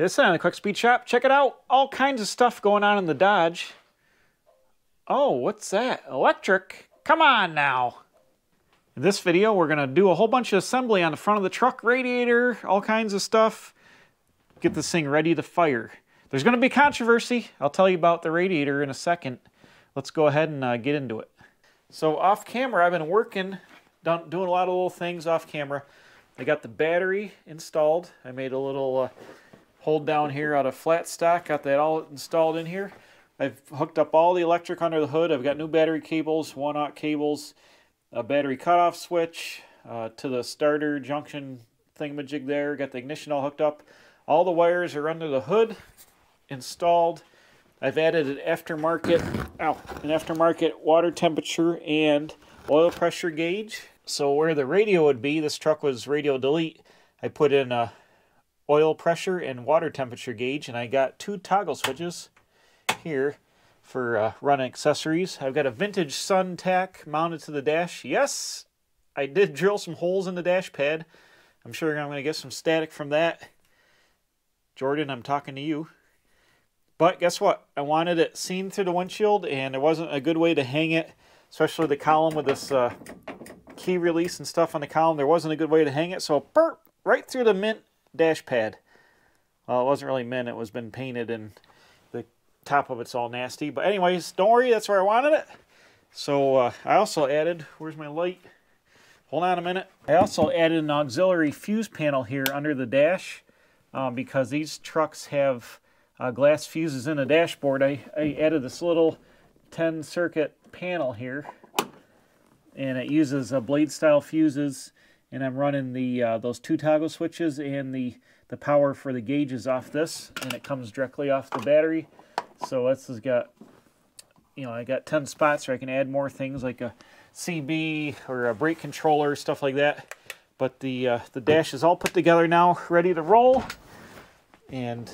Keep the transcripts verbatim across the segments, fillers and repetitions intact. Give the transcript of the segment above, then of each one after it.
This is on the Quick Speed Shop. Check it out. All kinds of stuff going on in the Dodge. Oh, what's that? Electric? Come on now. In this video, we're gonna do a whole bunch of assembly on the front of the truck, radiator, all kinds of stuff. Get this thing ready to fire. There's gonna be controversy. I'll tell you about the radiator in a second. Let's go ahead and uh, get into it. So off camera, I've been working, done, doing a lot of little things off camera. I got the battery installed. I made a little uh, hold down here out of flat stock, got that all installed in here. I've hooked up all the electric under the hood. I've got new battery cables, one-aught cables, a battery cutoff switch uh, to the starter junction thingamajig there. Got the ignition all hooked up. All the wires are under the hood, installed. I've added an aftermarket, ow, an aftermarket water temperature and oil pressure gauge. So where the radio would be, this truck was radio delete. I put in a oil pressure and water temperature gauge, and I got two toggle switches here for uh, running accessories. I've got a vintage Sun-Tac mounted to the dash. Yes, I did drill some holes in the dash pad. I'm sure I'm going to get some static from that. Jordan, I'm talking to you. But guess what? I wanted it seen through the windshield, and there wasn't a good way to hang it, especially the column with this uh, key release and stuff on the column. There wasn't a good way to hang it, so burp, right through the mint dash pad. Well, it wasn't really mint. It was been painted and top of it's all nasty, but anyways, don't worry, that's where I wanted it. So uh, I also added, where's my light? Hold on a minute. I also added an auxiliary fuse panel here under the dash um, because these trucks have uh, glass fuses in the dashboard. I, I added this little ten circuit panel here, and it uses uh, blade style fuses, and I'm running the uh, those two toggle switches and the the power for the gauges off this, and it comes directly off the battery. So this has got, you know, I got ten spots where I can add more things like a C B or a brake controller, stuff like that. But the uh, the dash is all put together now, ready to roll. And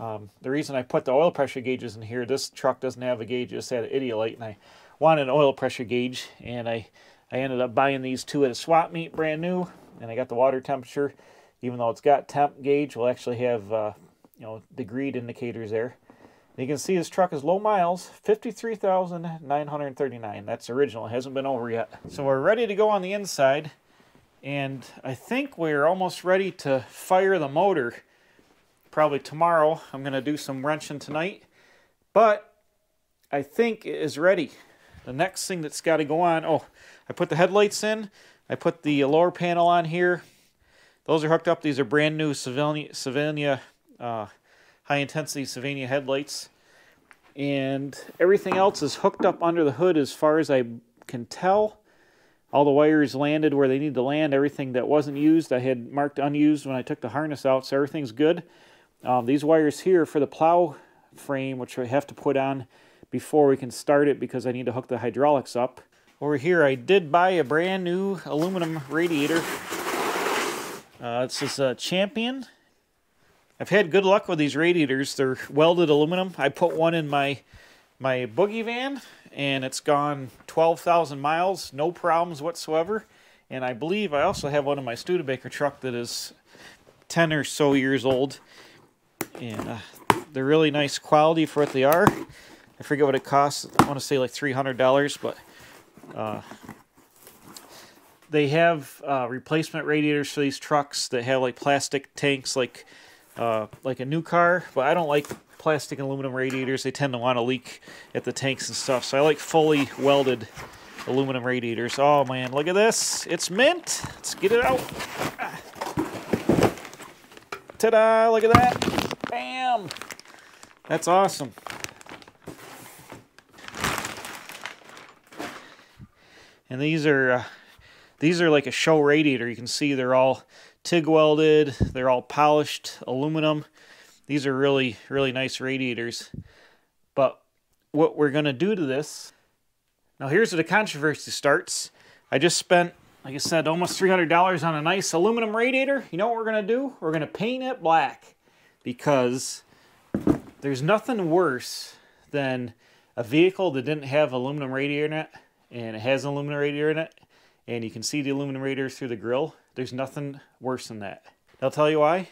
um, the reason I put the oil pressure gauges in here, this truck doesn't have a gauge, it just had an Idiolite, and I wanted an oil pressure gauge. And I, I ended up buying these two at a swap meet, brand new. And I got the water temperature, even though it's got temp gauge, we'll actually have, uh, you know, degreed indicators there. You can see this truck is low miles, fifty-three thousand nine hundred thirty-nine. That's original, it hasn't been over yet. So we're ready to go on the inside, and I think we're almost ready to fire the motor. Probably tomorrow. I'm gonna do some wrenching tonight, but I think it is ready. The next thing that's gotta go on, oh, I put the headlights in, I put the lower panel on here. Those are hooked up, these are brand new Savania, Savania uh, high-intensity Savania headlights, and everything else is hooked up under the hood as far as I can tell. All the wires landed where they need to land. Everything that wasn't used, I had marked unused when I took the harness out, so everything's good. Um, these wires here for the plow frame, which I have to put on before we can start it because I need to hook the hydraulics up. Over here, I did buy a brand new aluminum radiator. Uh, this is a Champion. I've had good luck with these radiators. They're welded aluminum. I put one in my my boogie van, and it's gone twelve thousand miles, no problems whatsoever. And I believe I also have one in my Studebaker truck that is ten or so years old. And uh, they're really nice quality for what they are. I forget what it costs. I want to say like three hundred dollars, but uh, they have uh, replacement radiators for these trucks that have like plastic tanks, like. Uh, like a new car, but I don't like plastic and aluminum radiators. They tend to want to leak at the tanks and stuff, so I like fully welded aluminum radiators. Oh man, look at this. It's mint. Let's get it out. Ah. Ta-da, look at that. Bam. That's awesome. And these are, uh, these are like a show radiator. You can see they're all TIG welded, they're all polished aluminum. These are really, really nice radiators. But what we're gonna do to this, now here's where the controversy starts. I just spent, like I said, almost three hundred dollars on a nice aluminum radiator. You know what we're gonna do? We're gonna paint it black, because there's nothing worse than a vehicle that didn't have aluminum radiator in it, and it has an aluminum radiator in it, and you can see the aluminum radiator through the grill. There's nothing worse than that. I'll tell you why.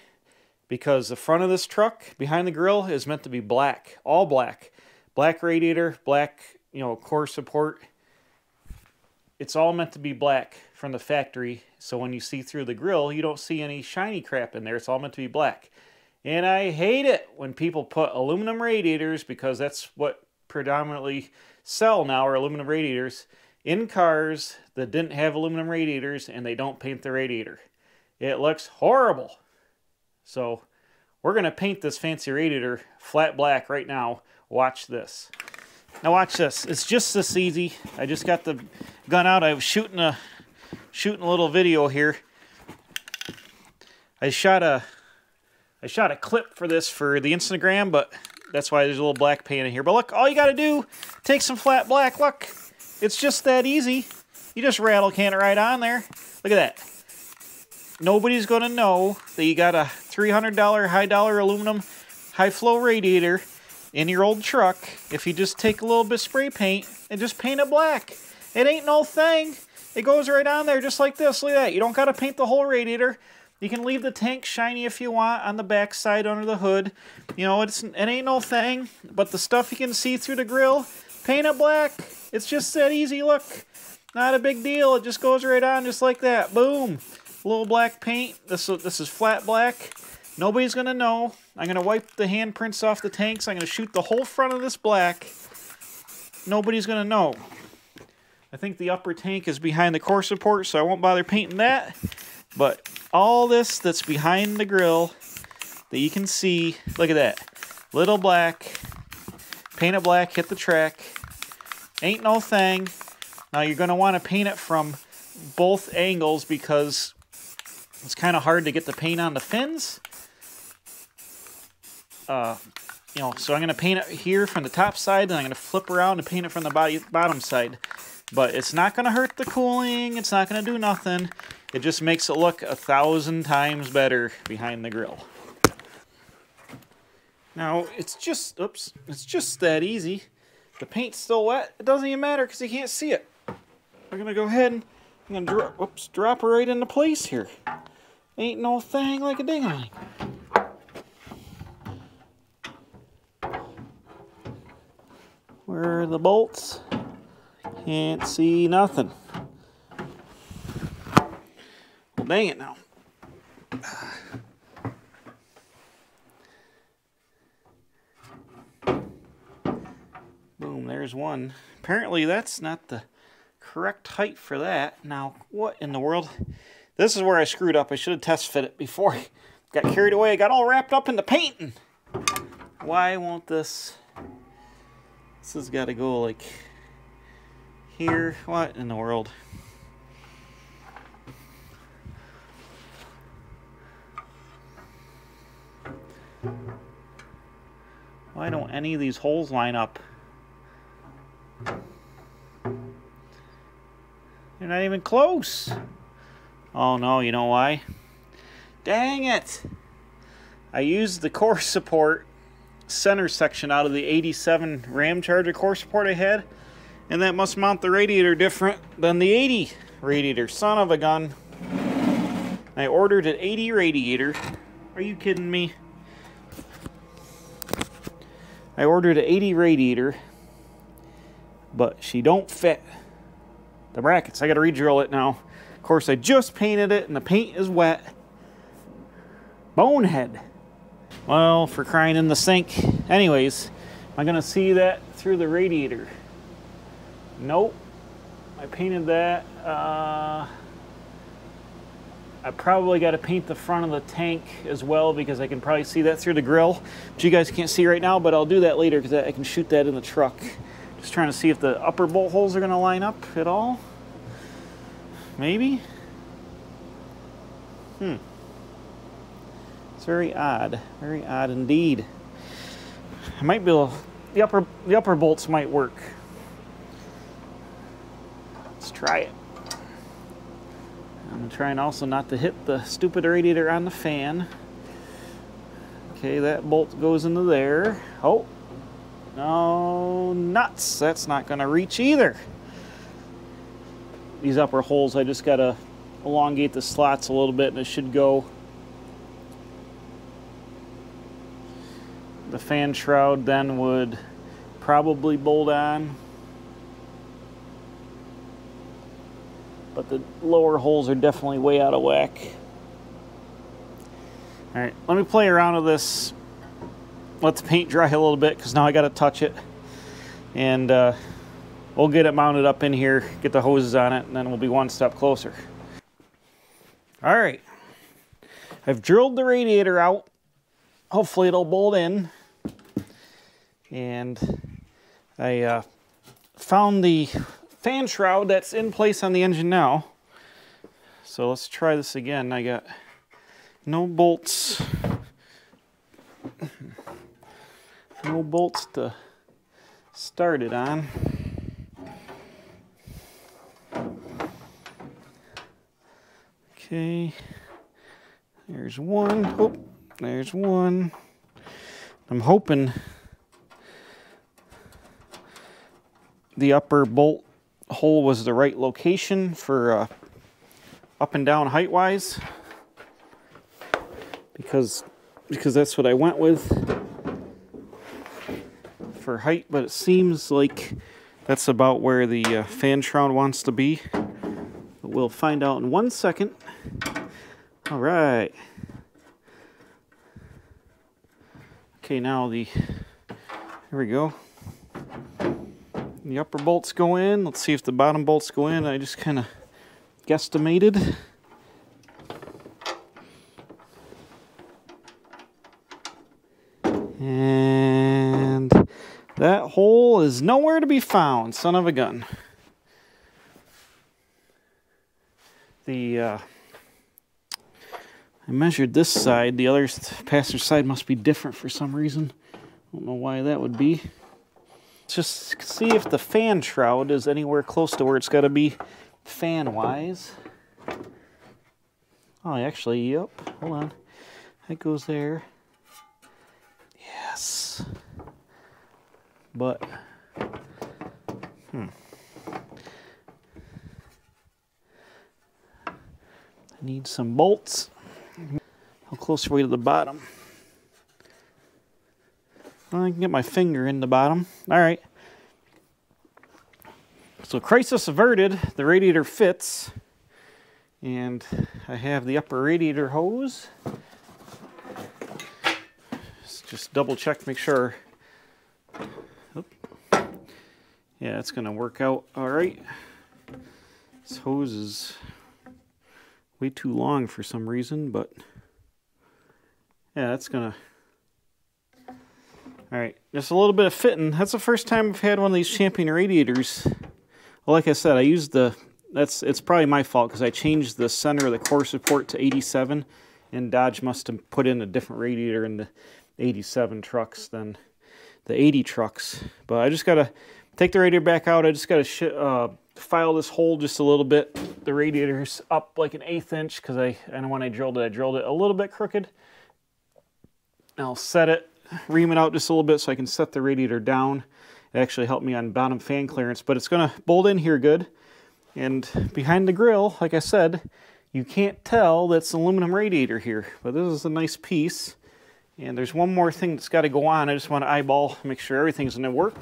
because the front of this truck behind the grill is meant to be black, all black. Black radiator, black, you know, core support. It's all meant to be black from the factory, so when you see through the grill, you don't see any shiny crap in there. It's all meant to be black. And I hate it when people put aluminum radiators, because that's what predominantly sell now, are aluminum radiators, in cars that didn't have aluminum radiators, and they don't paint the radiator. It looks horrible. So we're gonna paint this fancy radiator flat black right now. Watch this. Now watch this. It's just this easy. I just got the gun out. I was shooting a shooting a little video here. I shot a I shot a clip for this for the Instagram, but that's why there's a little black paint in here. But look, all you gotta do, take some flat black. Look, it's just that easy. You just rattle can it right on there. Look at that. Nobody's gonna know that you got a three hundred dollar high dollar aluminum high flow radiator in your old truck if you just take a little bit of spray paint and just paint it black. It ain't no thing. It goes right on there just like this. Look at that. You don't gotta paint the whole radiator. You can leave the tank shiny if you want on the back side under the hood. You know, it's, it ain't no thing, but the stuff you can see through the grill, paint it black. It's just that easy, look. Not a big deal. It just goes right on just like that. Boom. A little black paint. This, this is flat black. Nobody's going to know. I'm going to wipe the handprints off the tanks. I'm going to shoot the whole front of this black. Nobody's going to know. I think the upper tank is behind the core support, so I won't bother painting that. But all this that's behind the grill that you can see, look at that. Little black, paint it black, hit the track. Ain't no thing. Now you're going to want to paint it from both angles because it's kind of hard to get the paint on the fins. Uh, you know, so I'm going to paint it here from the top side, then I'm going to flip around and paint it from the body, bottom side. But it's not going to hurt the cooling. It's not going to do nothing. It just makes it look a thousand times better behind the grill. Now, it's just, oops, it's just that easy. The paint's still wet. It doesn't even matter because you can't see it. I'm going to go ahead and I'm going to dro oops, drop her right into place here. Ain't no thing like a ding-a-ling. Where are the bolts? Can't see nothing. Dang it now. Boom, there's one. Apparently that's not the correct height for that. Now, what in the world? This is where I screwed up. I should have test fit it before I got carried away. I got all wrapped up in the painting. Why won't this? This has got to go like here. What in the world? Why don't any of these holes line up? They're not even close. Oh no, you know why? Dang it! I used the core support center section out of the eighty-seven Ramcharger core support I had, and that must mount the radiator different than the eighty radiator. Son of a gun. I ordered an eighty radiator. Are you kidding me? I ordered an eighty radiator, but she don't fit the brackets. I got to re-drill it now. Of course, I just painted it, and the paint is wet. Bonehead. Well, for crying in the sink. Anyways, I'm going to see that through the radiator. Nope. I painted that. Uh, I probably got to paint the front of the tank as well because I can probably see that through the grill, which you guys can't see right now, but I'll do that later because I can shoot that in the truck. Just trying to see if the upper bolt holes are going to line up at all. Maybe? Hmm. It's very odd. Very odd indeed. I might be able... The upper, the upper bolts might work. Let's try it. I'm trying also not to hit the stupid radiator on the fan. Okay, that bolt goes into there. Oh, no nuts. That's not going to reach either. These upper holes, I just got to elongate the slots a little bit and it should go. The fan shroud then would probably bolt on, but the lower holes are definitely way out of whack. All right, let me play around with this. Let the paint dry a little bit, because now I got to touch it. And uh, we'll get it mounted up in here, get the hoses on it, and then we'll be one step closer. All right, I've drilled the radiator out. Hopefully it'll bolt in. And I uh, found the fan shroud that's in place on the engine now. So let's try this again. I got no bolts, no bolts to start it on. Okay, there's one. Oh, there's one. I'm hoping the upper bolt hole was the right location for uh, up and down height wise. Because, because that's what I went with for height, but it seems like that's about where the uh, fan shroud wants to be. But we'll find out in one second. All right. Okay, now the, here we go. The upper bolts go in. Let's see if the bottom bolts go in. I just kind of guesstimated. And that hole is nowhere to be found, son of a gun. The, uh, I measured this side. The other passenger side must be different for some reason. I don't know why that would be. Let's just see if the fan shroud is anywhere close to where it's got to be fan-wise. Oh, actually, yep. Hold on. That goes there. Yes, but hmm. I need some bolts. How close are we to the bottom? Well, I can get my finger in the bottom. All right. So crisis averted. The radiator fits, and I have the upper radiator hose. Just double check, make sure. Oop. Yeah, it's gonna work out all right. This hose is way too long for some reason, but yeah, that's gonna. All right, just a little bit of fitting. That's the first time I've had one of these Champion radiators. Well, like I said, I used the. That's it's probably my fault because I changed the center of the core support to eighty-seven, and Dodge must have put in a different radiator in the eighty-seven trucks than the eighty trucks. But I just gotta take the radiator back out. I just gotta sh uh, file this hole just a little bit. The radiator's up like an eighth inch because I and when I drilled it, I drilled it a little bit crooked. I'll set it, ream it out just a little bit so I can set the radiator down. It actually helped me on bottom fan clearance, but it's gonna bolt in here good. And behind the grill, like I said, you can't tell that's an aluminum radiator here, but this is a nice piece. And there's one more thing that's got to go on. I just want to eyeball, make sure everything's going to work.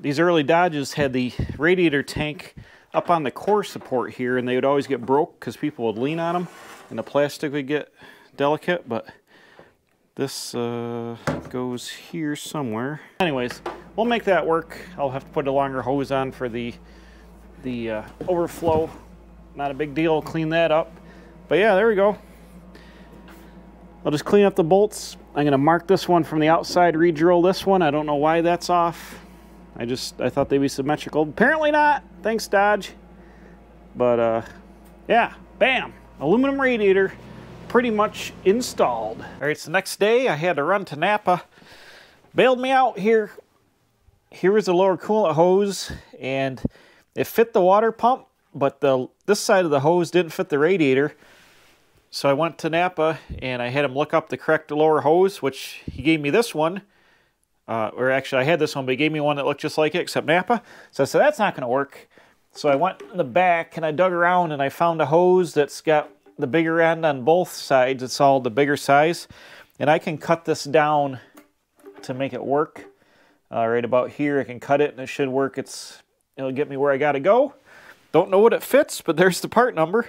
These early Dodges had the radiator tank up on the core support here, and they would always get broke because people would lean on them, and the plastic would get delicate, but this uh, goes here somewhere. Anyways, we'll make that work. I'll have to put a longer hose on for the, the uh, overflow. Not a big deal, clean that up. But yeah, there we go. I'll just clean up the bolts. I'm gonna mark this one from the outside, re-drill this one. I don't know why that's off. I just, I thought they'd be symmetrical. Apparently not, thanks Dodge. But uh, yeah, bam, aluminum radiator pretty much installed. All right, so next day I had to run to Napa. Bailed me out here. Here was the lower coolant hose and it fit the water pump, but the this side of the hose didn't fit the radiator. So I went to Napa and I had him look up the correct lower hose, which he gave me this one. Uh, or actually I had this one, but he gave me one that looked just like it except Napa. So I said, that's not gonna work. So I went in the back and I dug around and I found a hose that's got the bigger end on both sides. It's all the bigger size. And I can cut this down to make it work. Uh, right about here, I can cut it and it should work. It's, it'll get me where I gotta go. Don't know what it fits, but there's the part number.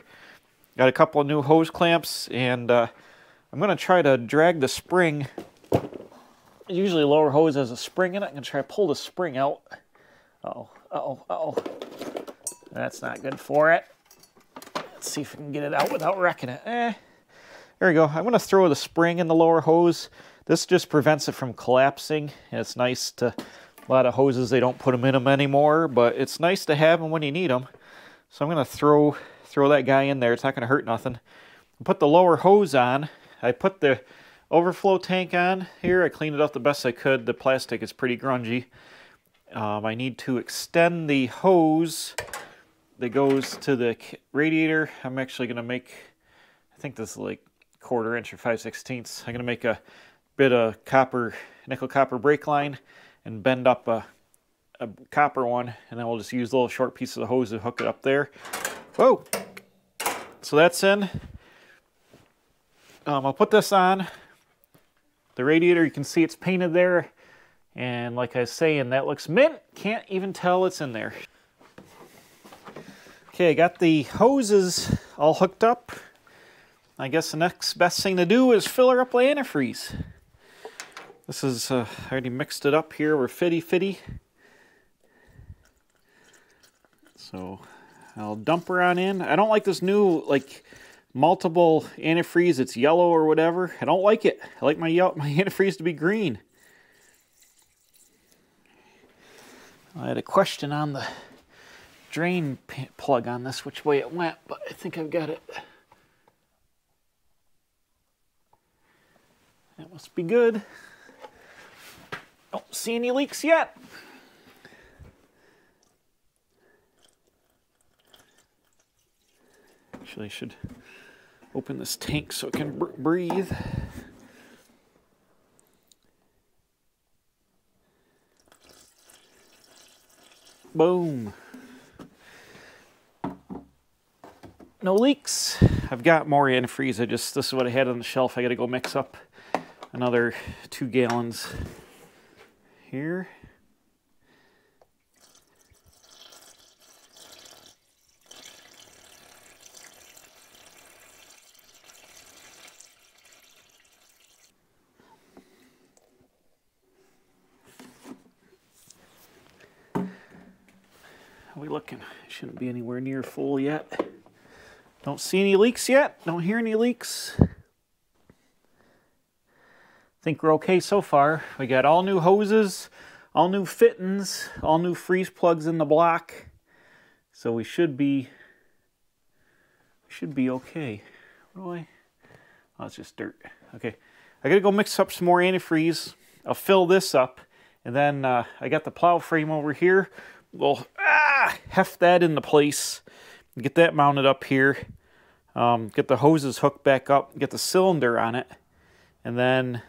Got a couple of new hose clamps, and uh, I'm gonna try to drag the spring. Usually lower hose has a spring in it. I'm gonna try to pull the spring out. Uh-oh, uh-oh, uh-oh. That's not good for it. Let's see if we can get it out without wrecking it. Eh, there we go. I'm gonna throw the spring in the lower hose. This just prevents it from collapsing. And it's nice to, a lot of hoses, they don't put them in them anymore, but it's nice to have them when you need them. So I'm gonna throw, throw that guy in there. It's not gonna hurt nothing. Put the lower hose on. I put the overflow tank on here. I cleaned it up the best I could. The plastic is pretty grungy. Um, I need to extend the hose that goes to the radiator. I'm actually gonna make, I think this is like quarter inch or five sixteenths. I'm gonna make a bit of copper, nickel copper brake line and bend up a, a copper one, and then we'll just use a little short piece of the hose to hook it up there. Whoa! So that's in. Um, I'll put this on. The radiator, you can see it's painted there. And like I was saying, that looks mint. Can't even tell it's in there. Okay, I got the hoses all hooked up. I guess the next best thing to do is fill her up with antifreeze. This is, uh, I already mixed it up here. We're fitty-fitty. So I'll dump her on in. I don't like this new, like, multiple antifreeze. It's yellow or whatever. I don't like it. I like my, my antifreeze to be green. I had a question on the drain plug on this, which way it went, but I think I've got it. That must be good. Don't see any leaks yet. Actually, I should open this tank so it can br breathe. Boom. No leaks. I've got more antifreeze. I just, this is what I had on the shelf. I gotta go mix up another two gallons here. How are we looking? Shouldn't be anywhere near full yet. Don't see any leaks yet. Don't hear any leaks. I think we're okay so far. We got all new hoses, all new fittings, all new freeze plugs in the block. So we should be, should be okay. What do I? Oh, it's just dirt. Okay, I gotta go mix up some more antifreeze. I'll fill this up, and then uh, I got the plow frame over here. We'll ah, heft that into place, get that mounted up here. Um, get the hoses hooked back up. Get the cylinder on it, and then.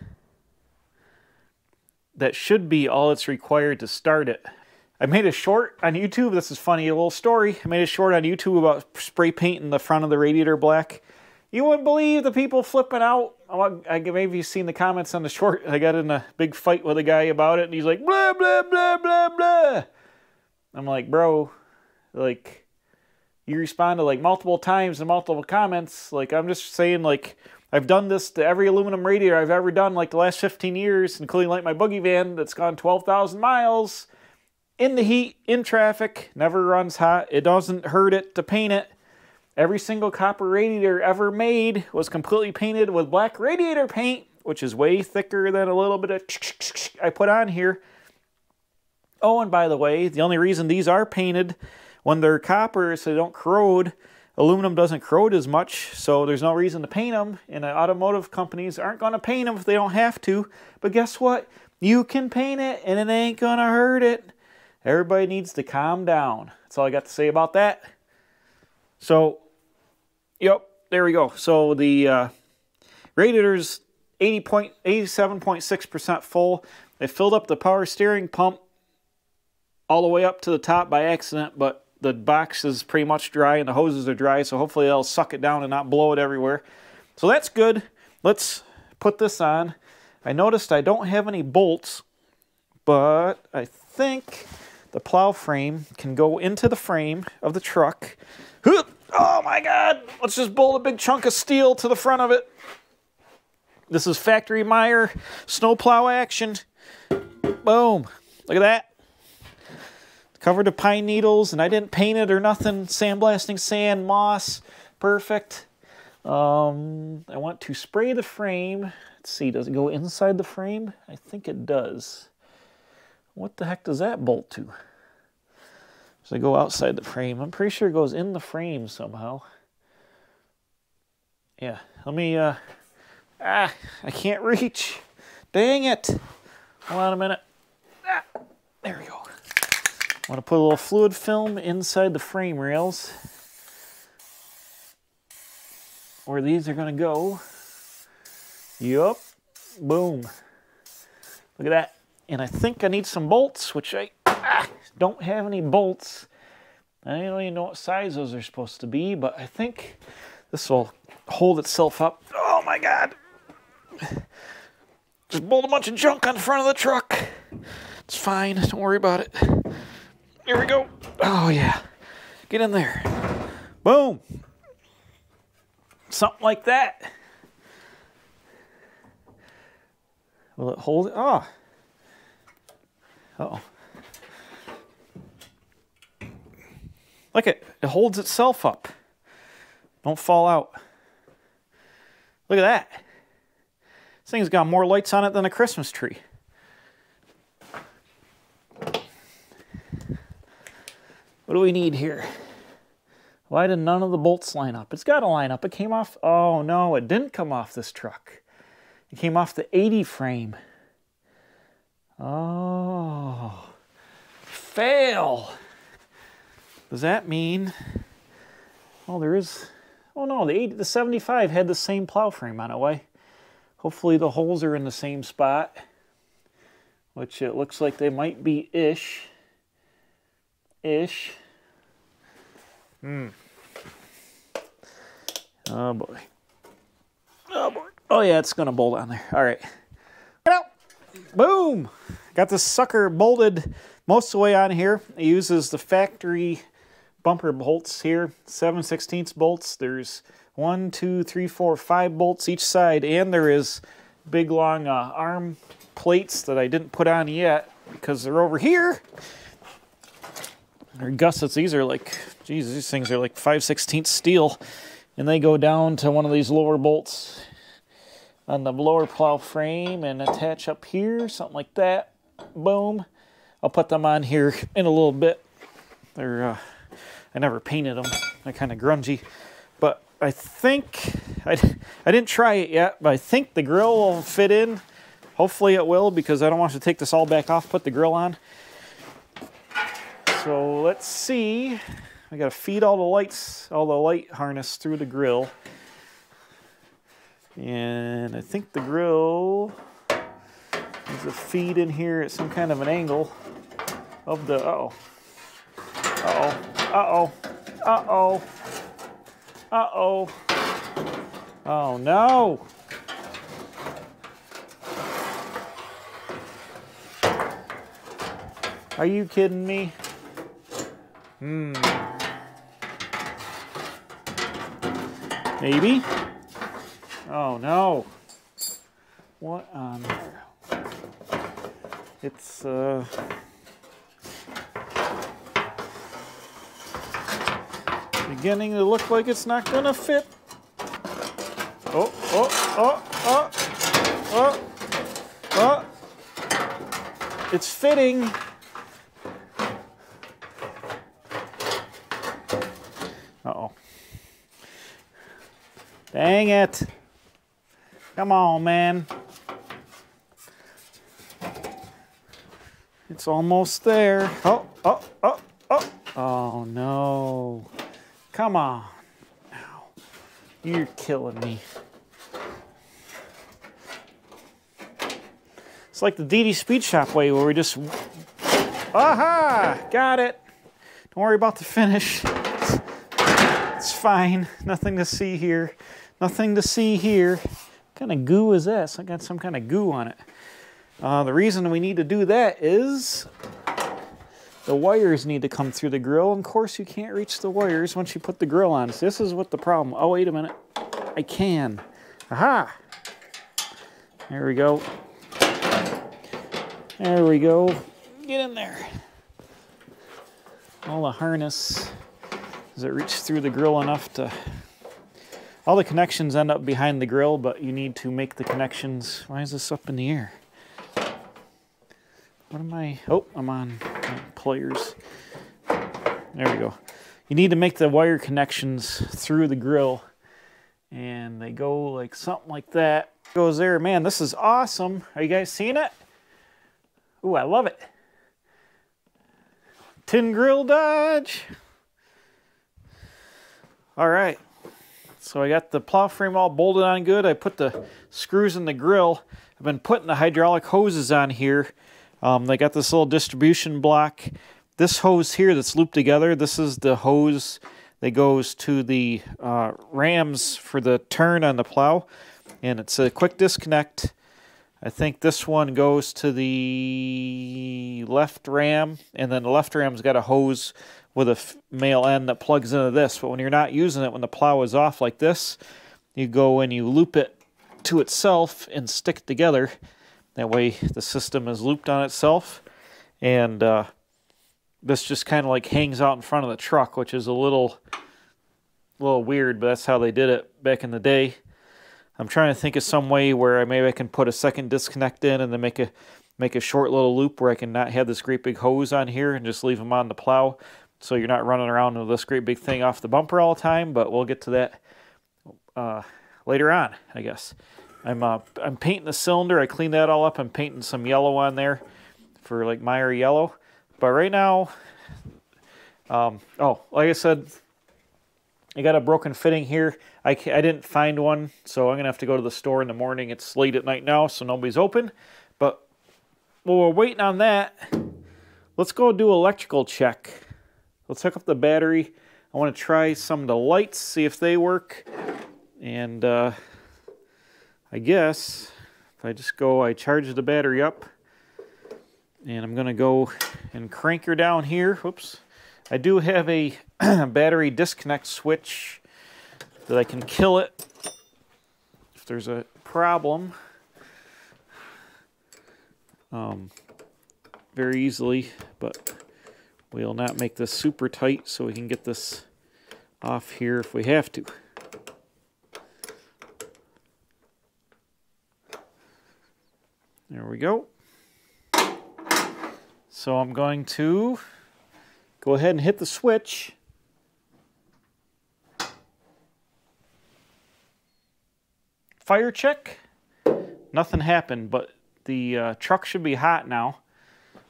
That should be all it's required to start it. I made a short on YouTube. This is funny, a little story. I made a short on YouTube about spray painting the front of the radiator black. You wouldn't believe the people flipping out. I, maybe you've seen the comments on the short. I got in a big fight with a guy about it, and he's like, blah, blah, blah, blah, blah. I'm like, bro, like, you responded like multiple times and multiple comments. Like, I'm just saying, like, I've done this to every aluminum radiator I've ever done like the last fifteen years, including like my buggy van that's gone twelve thousand miles in the heat, in traffic, never runs hot. It doesn't hurt it to paint it. Every single copper radiator ever made was completely painted with black radiator paint, which is way thicker than a little bit of I put on here. Oh, and by the way, the only reason these are painted when they're copper is so they don't corrode. Aluminum doesn't corrode as much, so there's no reason to paint them, and the automotive companies aren't going to paint them if they don't have to. But guess what? You can paint it, and it ain't going to hurt it. Everybody needs to calm down. That's all I got to say about that. So, yep, there we go. So the uh, radiator's eighty-seven point six percent full. They filled up the power steering pump all the way up to the top by accident, but the box is pretty much dry and the hoses are dry, so hopefully they'll suck it down and not blow it everywhere. So that's good. Let's put this on. I noticed I don't have any bolts, but I think the plow frame can go into the frame of the truck. Oh my God, let's just bolt a big chunk of steel to the front of it. This is factory Meyer snow plow action. Boom, look at that. Covered with pine needles, and I didn't paint it or nothing. Sandblasting sand, moss, perfect. Um, I want to spray the frame. Let's see, does it go inside the frame? I think it does. What the heck does that bolt to? Does it go outside the frame? I'm pretty sure it goes in the frame somehow. Yeah, let me, uh, ah, I can't reach. Dang it. Hold on a minute. Ah, there we go. I'm gonna put a little fluid film inside the frame rails where these are gonna go. Yup, boom. Look at that. And I think I need some bolts, which I ah, don't have any bolts. I don't even know what size those are supposed to be, but I think this will hold itself up. Oh my God. Just bolt a bunch of junk on the front of the truck. It's fine, don't worry about it. Here we go. Oh yeah, get in there. Boom. Something like that. Will it hold it? Oh. Uh-oh. Look it, it holds itself up. Don't fall out. Look at that. This thing's got more lights on it than a Christmas tree. What do we need here? Why did none of the bolts line up? It's got to line up. It came off. Oh no, it didn't come off this truck. It came off the eighty frame. Oh, fail. Does that mean? Oh, there is. Oh no, the eighty, the seventy-five had the same plow frame on it. Why? Hopefully the holes are in the same spot, which it looks like they might be ish. Ish. Hmm. Oh boy. Oh boy. Oh yeah, it's gonna bolt on there. All right. Get out. Boom. Got this sucker bolted most of the way on here. It uses the factory bumper bolts here, seven sixteenths bolts. There's one, two, three, four, five bolts each side, and there is big long uh, arm plates that I didn't put on yet because they're over here. Or gussets, these are like, geez, these things are like five sixteenths steel, and they go down to one of these lower bolts on the lower plow frame and attach up here, something like that. Boom. I'll put them on here in a little bit. They're, uh, I never painted them. They're kind of grungy, but I think, I, I didn't try it yet, but I think the grill will fit in. Hopefully it will, because I don't want to take this all back off, put the grill on. So let's see, I gotta feed all the lights, all the light harness through the grill. And I think the grill is a feed in here at some kind of an angle of the, uh-oh, uh-oh, uh-oh, uh-oh, uh-oh, oh no. Are you kidding me? Hmm. Maybe? Oh no. What on earth? It's uh beginning to look like it's not gonna fit. Oh, oh, oh, oh, oh, oh. It's fitting. Dang it. Come on, man. It's almost there. Oh, oh, oh, oh. Oh, no. Come on. Ow. You're killing me. It's like the D D Speed Shop way where we just... Aha! Got it. Don't worry about the finish. It's fine. Nothing to see here. Nothing to see here. What kind of goo is this? I got some kind of goo on it. Uh, the reason we need to do that is the wires need to come through the grill. And of course, you can't reach the wires once you put the grill on. So this is what the problem. Oh, wait a minute. I can. Aha! There we go. There we go. Get in there. All the harness. Does it reach through the grill enough to... All the connections end up behind the grill, but you need to make the connections. Why is this up in the air? What am I? Oh, I'm on pliers. There we go. You need to make the wire connections through the grill, and they go like something like that. Goes there. Man, this is awesome. Are you guys seeing it? Ooh, I love it. Tin grill Dodge. All right. So I got the plow frame all bolted on good. I put the screws in the grill. I've been putting the hydraulic hoses on here. Um, they got this little distribution block. This hose here that's looped together, this is the hose that goes to the uh, rams for the turn on the plow. And it's a quick disconnect. I think this one goes to the left ram, and then the left ram's got a hose with a male end that plugs into this. But when you're not using it, when the plow is off like this, you go and you loop it to itself and stick it together. That way the system is looped on itself, and uh, this just kind of like hangs out in front of the truck, which is a little, little weird, but that's how they did it back in the day. I'm trying to think of some way where maybe I can put a second disconnect in and then make a make a short little loop where I can not have this great big hose on here and just leave them on the plow, so you're not running around with this great big thing off the bumper all the time. But we'll get to that uh, later on, I guess. I'm uh, I'm painting the cylinder. I cleaned that all up. I'm painting some yellow on there for like Meyer yellow. But right now, um, oh, like I said, I got a broken fitting here. I, I didn't find one, so I'm going to have to go to the store in the morning. It's late at night now, so nobody's open. But while we're waiting on that, let's go do electrical check. Let's hook up the battery. I want to try some of the lights, see if they work. And uh, I guess if I just go, I charge the battery up. And I'm going to go and crank her down here. Whoops. I do have a battery disconnect switch that I can kill it if there's a problem um, very easily, but we'll not make this super tight so we can get this off here if we have to. There we go. So I'm going to go ahead and hit the switch. Fire check. Nothing happened, but the uh, truck should be hot now.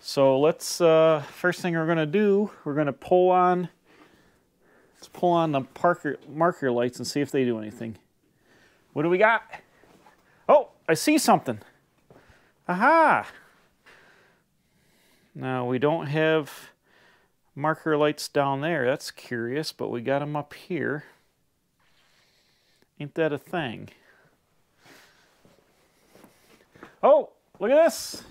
So let's, uh, first thing we're gonna do, we're gonna pull on, let's pull on the marker, marker lights and see if they do anything. What do we got? Oh, I see something. Aha! Now we don't have marker lights down there. That's curious, but we got them up here. Ain't that a thing? Oh, look at this.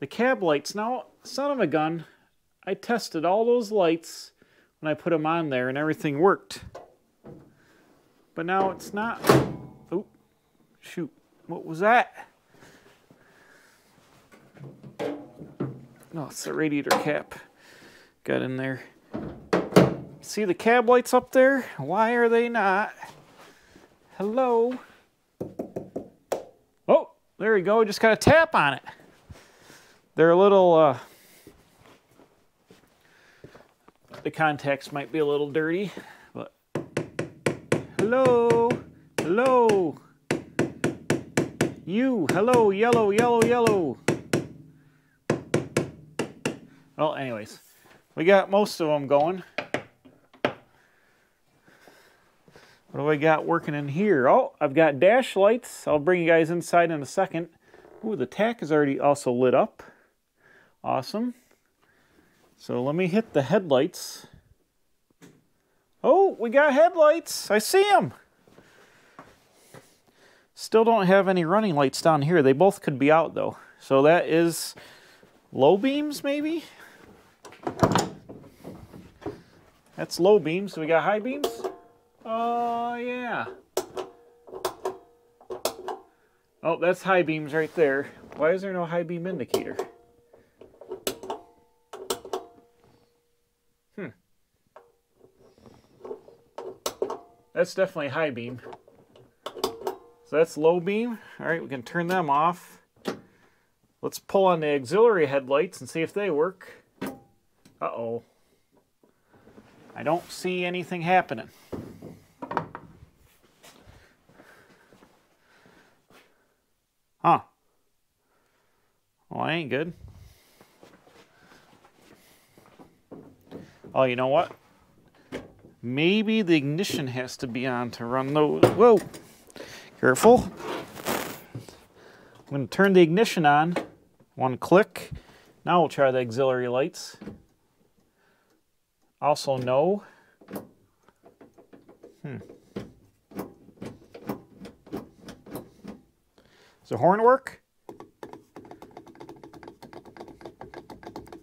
The cab lights. Now, son of a gun, I tested all those lights when I put them on there and everything worked. But now it's not. Oh, shoot. What was that? No, it's the radiator cap. Got in there. See the cab lights up there? Why are they not? Hello? Oh, there we go. Just got a tap on it. They're a little, uh, the contacts might be a little dirty, but hello? Hello? You, hello, yellow, yellow, yellow. Well, anyways, we got most of them going. What do I got working in here? Oh, I've got dash lights. I'll bring you guys inside in a second. Ooh, the tack is already also lit up. Awesome. So let me hit the headlights. Oh, we got headlights. I see them. Still don't have any running lights down here. They both could be out though. So that is low beams maybe? That's low beams. So we got high beams? Oh, uh, yeah. Oh, that's high beams right there. Why is there no high beam indicator? Hmm. That's definitely high beam. So that's low beam. All right, we can turn them off. Let's pull on the auxiliary headlights and see if they work. Uh-oh. I don't see anything happening. Huh. Well, that ain't good. Oh, you know what? Maybe the ignition has to be on to run those. Whoa. Careful. I'm going to turn the ignition on. One click. Now we'll try the auxiliary lights. Also no. Hmm. Does the horn work?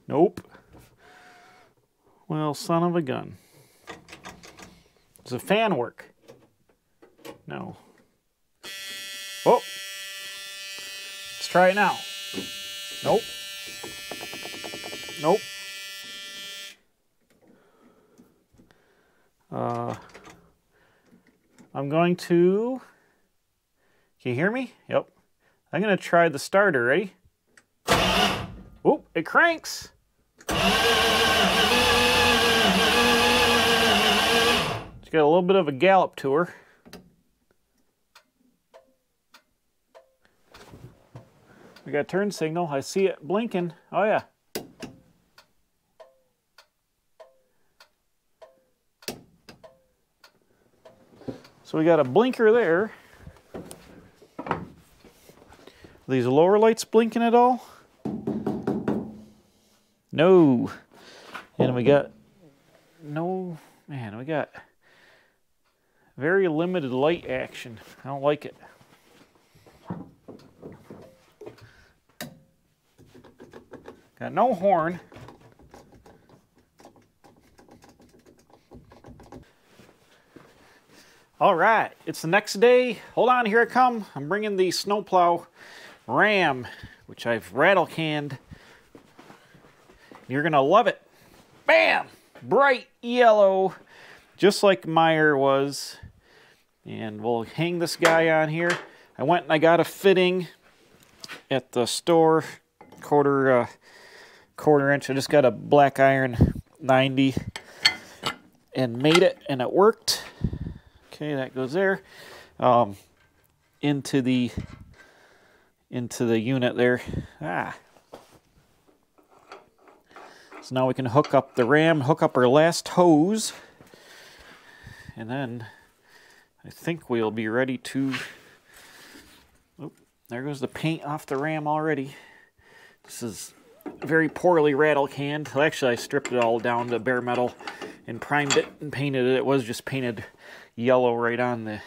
Nope. Well, son of a gun. Does the fan work? No. Oh. Let's try it now. Nope. Nope. Uh, I'm going to, can you hear me? Yep. I'm going to try the starter, ready? Oop, it cranks. It's got a little bit of a gallop to her. We got a turn signal. I see it blinking. Oh yeah. So we got a blinker there. Are these lower lights blinking at all? No. And we got no, man, we got very limited light action. I don't like it. Got no horn. All right, it's the next day. Hold on, here I come. I'm bringing the snowplow Ram, which I've rattle canned. You're gonna love it. Bam! Bright yellow, just like Meyer was. And we'll hang this guy on here. I went and I got a fitting at the store, quarter, uh, quarter inch. I just got a black iron ninety and made it, and it worked. Okay, that goes there um, into the into the unit there. Ah. So now we can hook up the Ram, hook up our last hose, and then I think we'll be ready to. Oh, there goes the paint off the Ram already. This is very poorly rattle canned. Well, actually, I stripped it all down to bare metal and primed it and painted it. It was just painted yellow right on the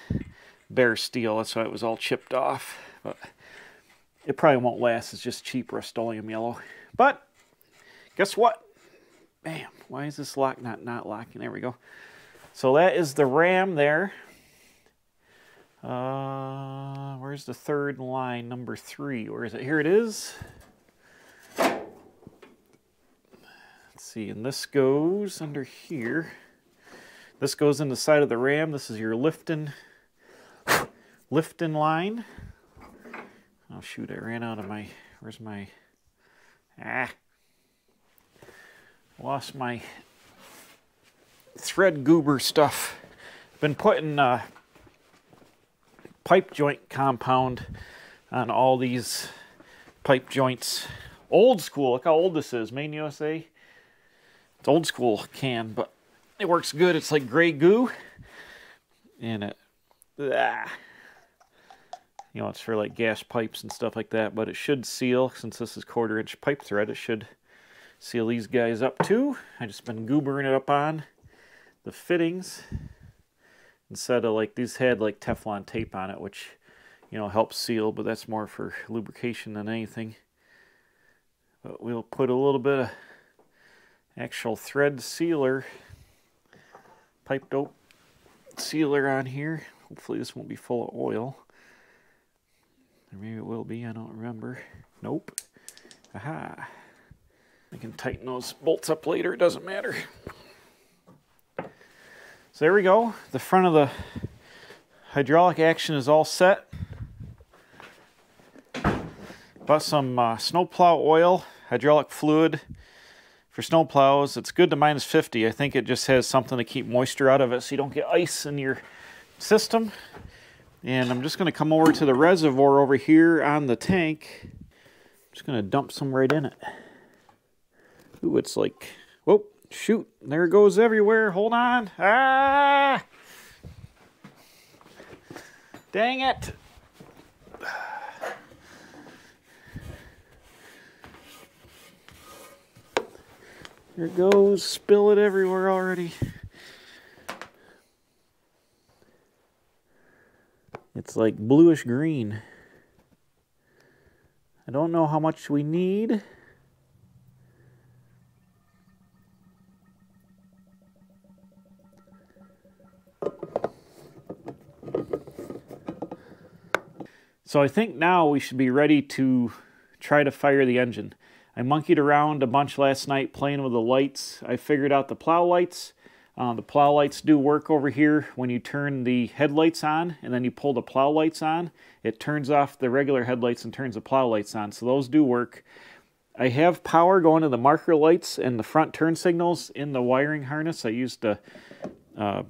bare steel. That's why it was all chipped off. But it probably won't last. It's just cheap Rust-Oleum yellow. But guess what? Bam. Why is this lock not, not locking? There we go. So that is the Ram there. Uh, where's the third line? Number three. Where is it? Here it is. Let's see. And this goes under here. This goes in the side of the Ram. This is your lifting, lifting line. Oh shoot, I ran out of my, where's my, ah, lost my thread goober stuff. Been putting uh, pipe joint compound on all these pipe joints. Old school, look how old this is, Maine, U S A. It's old school can, but it works good. It's like gray goo, and it, ah, you know, it's for like gas pipes and stuff like that, but it should seal, since this is quarter inch pipe thread, it should seal these guys up too. I just been goobering it up on the fittings instead of like, these had like Teflon tape on it, which you know, helps seal, but that's more for lubrication than anything. But we'll put a little bit of actual thread sealer, pipe dope sealer on here. Hopefully this won't be full of oil. Or maybe it will be, I don't remember. Nope. Aha. I can tighten those bolts up later, it doesn't matter. So there we go. The front of the hydraulic action is all set. Bought some uh, snowplow oil, hydraulic fluid for snowplows. It's good to minus fifty. I think it just has something to keep moisture out of it so you don't get ice in your system. And I'm just going to come over to the reservoir over here on the tank. I'm just going to dump some right in it. Ooh, it's like, whoop, shoot, there it goes everywhere. Hold on. Ah! Dang it. There it goes. Spill it everywhere already. It's like bluish green. I don't know how much we need. So I think now we should be ready to try to fire the engine. I monkeyed around a bunch last night playing with the lights. I figured out the plow lights. Uh, the plow lights do work over here when you turn the headlights on and then you pull the plow lights on. It turns off the regular headlights and turns the plow lights on, so those do work. I have power going to the marker lights and the front turn signals in the wiring harness. I used a uh,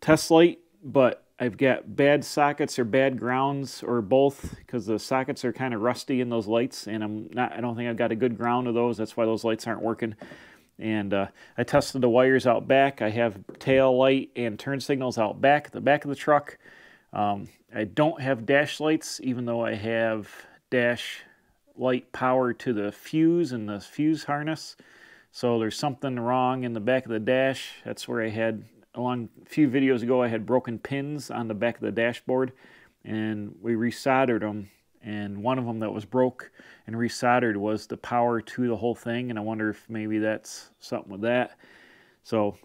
test light, but I've got bad sockets or bad grounds or both because the sockets are kind of rusty in those lights, and I'm not, I don't think I've got a good ground of those. That's why those lights aren't working. And uh, I tested the wires out back. I have tail light and turn signals out back, the back of the truck. Um, I don't have dash lights, even though I have dash light power to the fuse and the fuse harness. So there's something wrong in the back of the dash. That's where I had... Along a few videos ago, I had broken pins on the back of the dashboard, and we resoldered them, and one of them that was broke and resoldered was the power to the whole thing, and I wonder if maybe that's something with that. So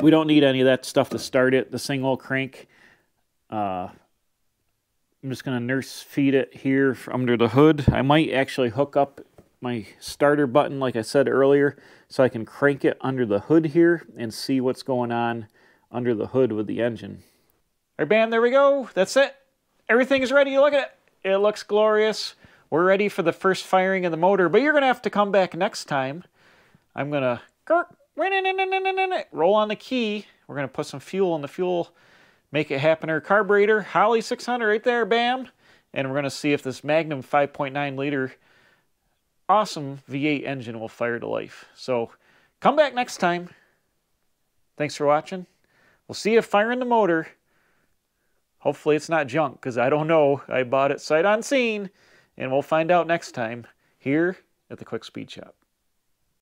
we don't need any of that stuff to start it. The single crank, uh, I'm just going to nurse feed it here under the hood. I might actually hook up my starter button, like I said earlier, so I can crank it under the hood here and see what's going on under the hood with the engine. All right, bam, there we go. That's it. Everything is ready. Look at it. It looks glorious. We're ready for the first firing of the motor, but you're going to have to come back next time. I'm going to roll on the key. We're going to put some fuel in the fuel, make it happen. Our carburetor, Holley six hundred right there, bam. And we're going to see if this Magnum five point nine liter awesome V eight engine will fire to life. So come back next time. Thanks for watching. We'll see you firing the motor. Hopefully it's not junk, because I don't know. I bought it sight unseen, and we'll find out next time here at the Quick Speed Shop.